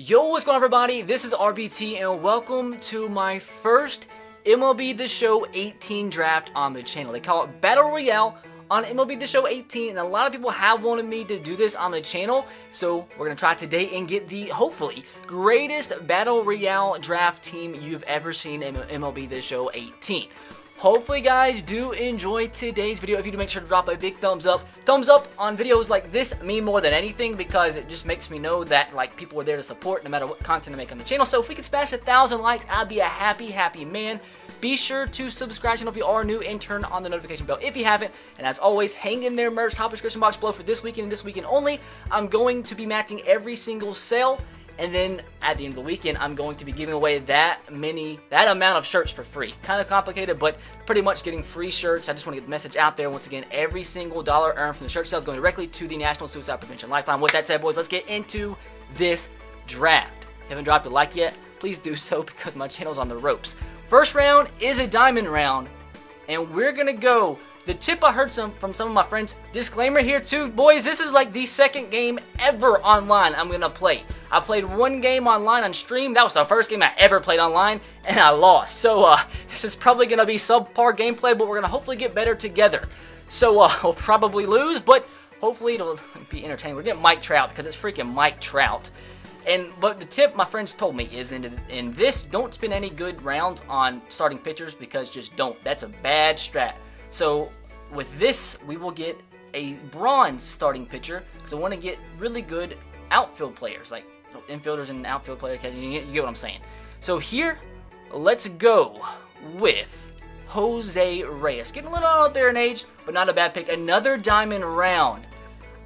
Yo, what's going on everybody? This is RBT and welcome to my first MLB The Show 18 draft on the channel. They call it Battle Royale on MLB The Show 18 and a lot of people have wanted me to do this on the channel. So we're going to try today and get the, hopefully, greatest Battle Royale draft team you've ever seen in MLB The Show 18. Hopefully guys do enjoy today's video. If you do, make sure to drop a big thumbs up. Thumbs up on videos like this mean more than anything because it just makes me know that like people are there to support no matter what content I make on the channel. So if we could smash 1,000 likes, I'd be a happy man. Be sure to subscribe if you are new and turn on the notification bell if you haven't. And as always, hang in there, merch, top description box below for this weekend and this weekend only. I'm going to be matching every single sale. And then at the end of the weekend, I'm going to be giving away that amount of shirts for free. Kind of complicated, but pretty much getting free shirts. I just want to get the message out there. Once again, every single dollar earned from the shirt sales going directly to the National Suicide Prevention Lifeline. With that said, boys, let's get into this draft. Haven't dropped a like yet? Please do so because my channel's on the ropes. First round is a diamond round, and we're going to go. The tip I heard from some of my friends, disclaimer here too, boys, this is like the second game ever online I'm going to play. I played one game online on stream, that was the first game I ever played online, and I lost. So this is probably going to be subpar gameplay, but we're going to hopefully get better together. So we'll probably lose, but hopefully it'll be entertaining. We're getting Mike Trout because it's freaking Mike Trout. But the tip my friends told me is in this, don't spend any good rounds on starting pitchers because just don't. That's a bad strat. So with this, we will get a bronze starting pitcher because I want to get really good outfield players, like infielders and outfield players. You get what I'm saying. So here, let's go with Jose Reyes. Getting a little out there in age, but not a bad pick. Another diamond round.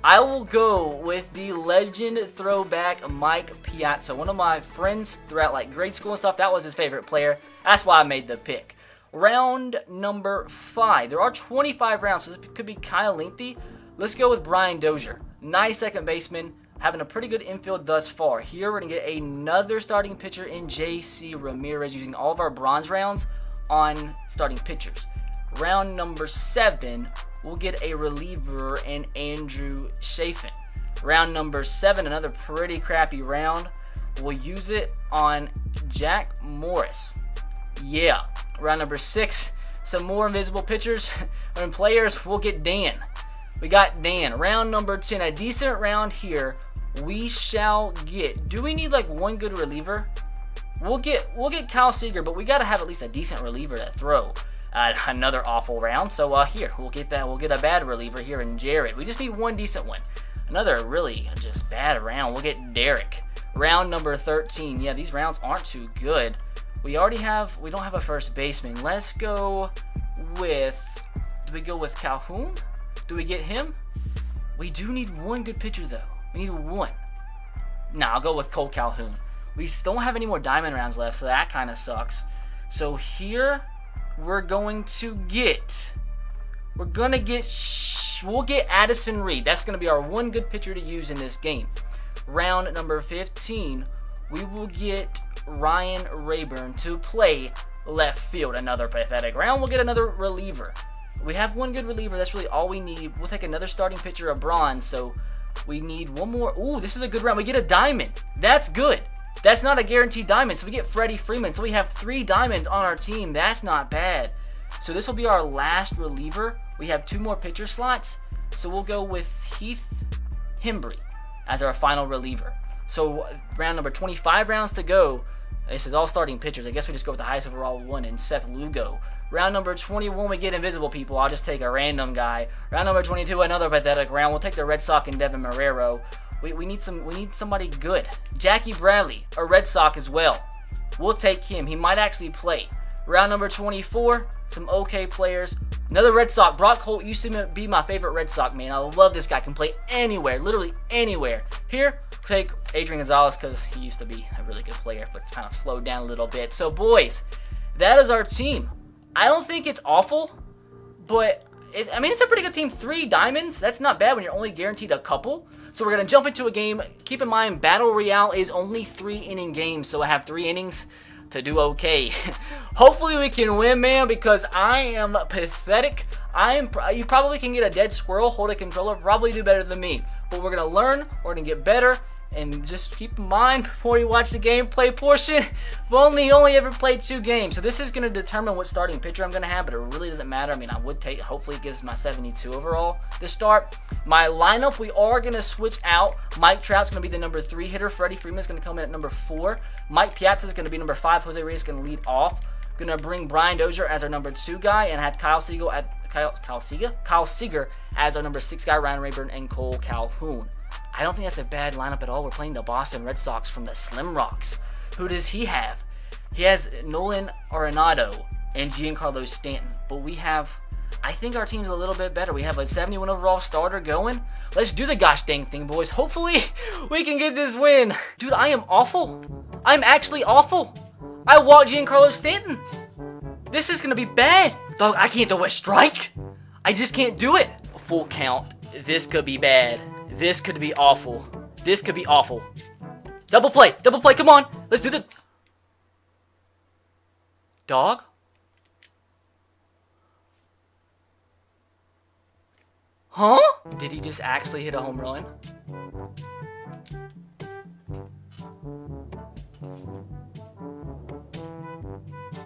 I will go with the legend throwback Mike Piazza. One of my friends throughout like grade school and stuff, that was his favorite player. That's why I made the pick. Round number 5. There are 25 rounds, so this could be kind of lengthy. Let's go with Brian Dozier. Nice second baseman, having a pretty good infield thus far. Here we're going to get another starting pitcher in JC Ramirez using all of our bronze rounds on starting pitchers. Round number 7, we'll get a reliever in Andrew Chafin. Round number 7, another pretty crappy round. We'll use it on Jack Morris. Yeah. Round number 6, some more invisible pitchers and players. We'll get Dan. We got Dan. Round number 10, a decent round here. We shall get. Do we need like one good reliever? We'll get Kyle Seager, but we gotta have at least a decent reliever to throw. Another awful round. So here we'll get that. We'll get a bad reliever here in Jared. We just need one decent one. Another really just bad round. We'll get Derek. Round number 13. Yeah, these rounds aren't too good. We already have, we don't have a first baseman. Let's go with, do we go with Calhoun? Do we get him? We do need one good pitcher though. We need one. Nah, I'll go with Cole Calhoun. We don't have any more diamond rounds left, so that kind of sucks. So here, we'll get Addison Reed. That's going to be our one good pitcher to use in this game. Round number 15, we will get Ryan Rayburn to play left field. Another pathetic round. We'll get another reliever. We have one good reliever. That's really all we need. We'll take another starting pitcher, a bronze. So we need one more. Ooh, this is a good round. We get a diamond. That's good. That's not a guaranteed diamond. So we get Freddie Freeman. So we have 3 diamonds on our team. That's not bad. So this will be our last reliever. We have 2 more pitcher slots. So we'll go with Heath Hembry as our final reliever. So round number 25 rounds to go. This is all starting pitchers. I guess we just go with the highest overall one and Seth Lugo. Round number 21, we get invisible people. I'll just take a random guy. Round number 22, another pathetic round. We'll take the Red Sox and Devin Marrero. We need somebody good. Jackie Bradley, a Red Sox as well. We'll take him. He might actually play. Round number 24, some okay players. Another Red Sox. Brock Holt used to be my favorite Red Sox, man. I love this guy. Can play anywhere, literally anywhere. Here, take Adrian Gonzalez because he used to be a really good player, but kind of slowed down a little bit. So, boys, that is our team. I don't think it's awful, but I mean, it's a pretty good team. 3 diamonds. That's not bad when you're only guaranteed a couple. So, we're going to jump into a game. Keep in mind, Battle Royale is only 3-inning games, so I have 3 innings to do okay. Hopefully we can win, man, because I am pathetic. You probably can get a dead squirrel, hold a controller, probably do better than me. But we're going to learn, we're going to get better, And just keep in mind before you watch the gameplay portion, I've only ever played 2 games. So this is going to determine what starting pitcher I'm going to have, but it really doesn't matter. I mean, I would take, hopefully it gives my 72 overall to start. My lineup, we are going to switch out. Mike Trout's going to be the number 3 hitter. Freddie Freeman's going to come in at number 4. Mike Piazza's going to be number 5. Jose Reyes is going to lead off. Going to bring Brian Dozier as our number 2 guy and have Kyle Seager as our number 6 guy, Ryan Rayburn, and Cole Calhoun. I don't think that's a bad lineup at all. We're playing the Boston Red Sox from the Slim Rocks. Who does he have? He has Nolan Arenado and Giancarlo Stanton. But we have, I think our team's a little bit better. We have a 71 overall starter going. Let's do the gosh dang thing, boys. Hopefully, we can get this win. Dude, I am awful. I'm actually awful. I walked Giancarlo Stanton. This is going to be bad. Dog, I can't throw a strike. I just can't do it. Full count. This could be bad. This could be awful. This could be awful. Double play. Double play. Come on. Let's do the... Dog? Huh? Did he just actually hit a home run?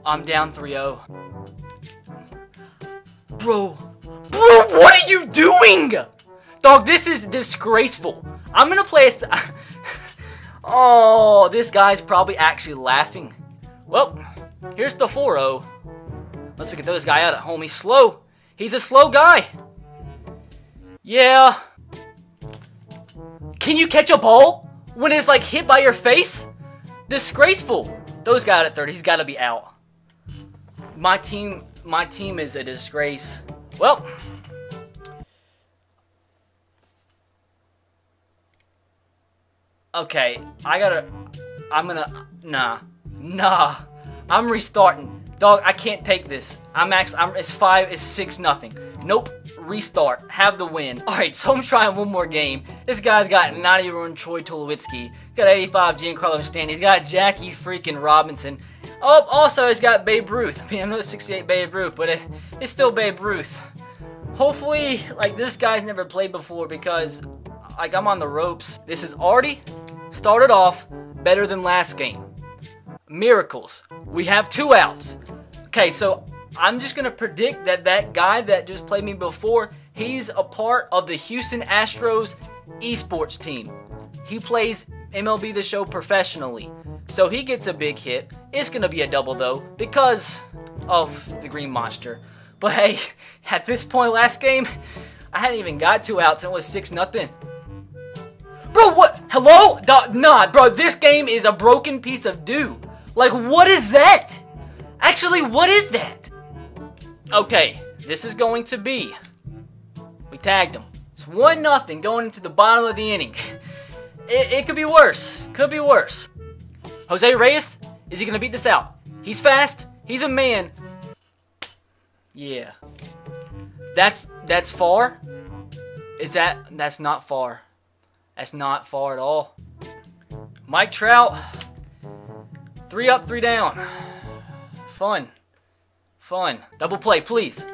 I'm down 3-0. Bro. Bro, what are you doing? Dog, this is disgraceful. I'm going to play a... Oh, this guy's probably actually laughing. Well, here's the 4-0. Unless we can throw this guy out at home. He's slow. He's a slow guy. Yeah. Can you catch a ball when it's like hit by your face? Disgraceful. Those guy out at 30. He's got to be out. My team is a disgrace. Well, okay, nah, I'm restarting. Dog, I can't take this. It's 6-0. Nope, restart, have the win. All right, so I'm trying one more game. This guy's got 90-run Troy Tulowitzki. He's got 85 Giancarlo Stanton. He's got Jackie freaking Robinson. Oh, also he's got Babe Ruth. I mean, I know it's 68 Babe Ruth, but it's still Babe Ruth. Hopefully, like, this guy's never played before because, like, I'm on the ropes. This has already started off better than last game. Miracles. We have 2 outs. Okay, so I'm just going to predict that that guy that just played me before, he's a part of the Houston Astros esports team. He plays MLB The Show professionally. So he gets a big hit. It's going to be a double, though, because of the green monster. But hey, at this point last game, I hadn't even got 2 outs and it was 6-0. Bro, what? Hello? Nah, bro, this game is a broken piece of dew. Like, what is that? Actually, what is that? Okay, this is going to be... We tagged him. It's 1-0 going into the bottom of the inning. It could be worse. Could be worse. Jose Reyes, is he going to beat this out? He's fast. He's a man. Yeah. That's far? Is that... That's not far. That's not far at all. Mike Trout. 3 up, 3 down. Fun. Fun. Double play, please.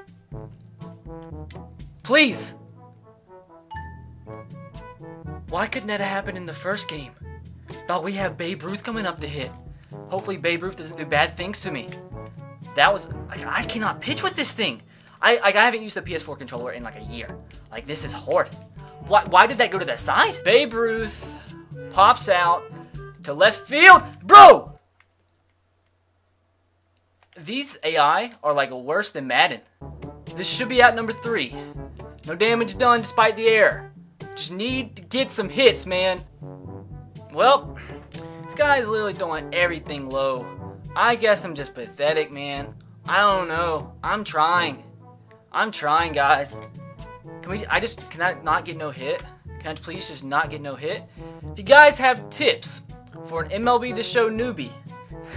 Please! Why couldn't that have happened in the first game? Thought we have Babe Ruth coming up to hit. Hopefully Babe Ruth doesn't do bad things to me. That was... Like, I cannot pitch with this thing. I haven't used a PS4 controller in like a year. Like, this is hard. Why did that go to that side? Babe Ruth pops out to left field. Bro! These AI are like worse than Madden. This should be out number 3. No damage done despite the error. Just need to get some hits, man. Well, this guy's literally throwing everything low. I guess I'm just pathetic, man. I don't know. I'm trying. I'm trying, guys. Can I not get no hit? Can I please just not get no hit? If you guys have tips for an MLB The Show newbie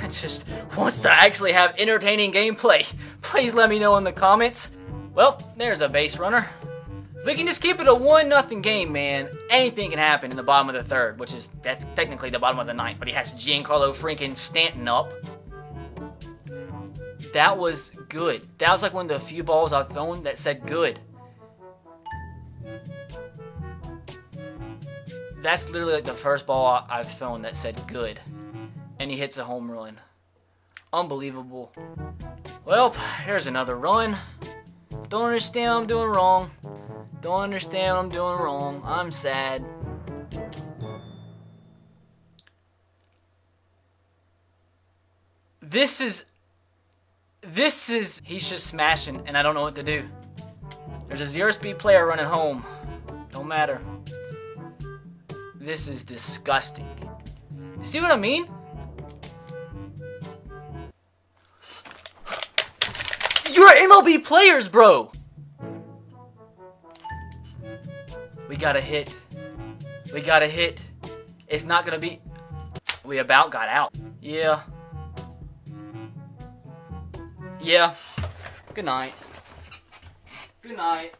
that just wants to actually have entertaining gameplay, please let me know in the comments. Well, there's a base runner. If we can just keep it a 1-0 game, man, anything can happen in the bottom of the 3rd, which is, that's technically the bottom of the 9th, but he has Giancarlo freaking Stanton up. That was good. That was like one of the few balls I've thrown that said good. That's literally like the first ball I've thrown that said good. And he hits a home run. Unbelievable. Well, here's another run. Don't understand what I'm doing wrong. Don't understand what I'm doing wrong. I'm sad. This is, he's just smashing and I don't know what to do. There's a zero speed player running home. Don't matter. This is disgusting. See what I mean? You're MLB players, bro. We got a hit. We got a hit. It's not gonna be, we about got out. Yeah. Yeah. Good night. Good night.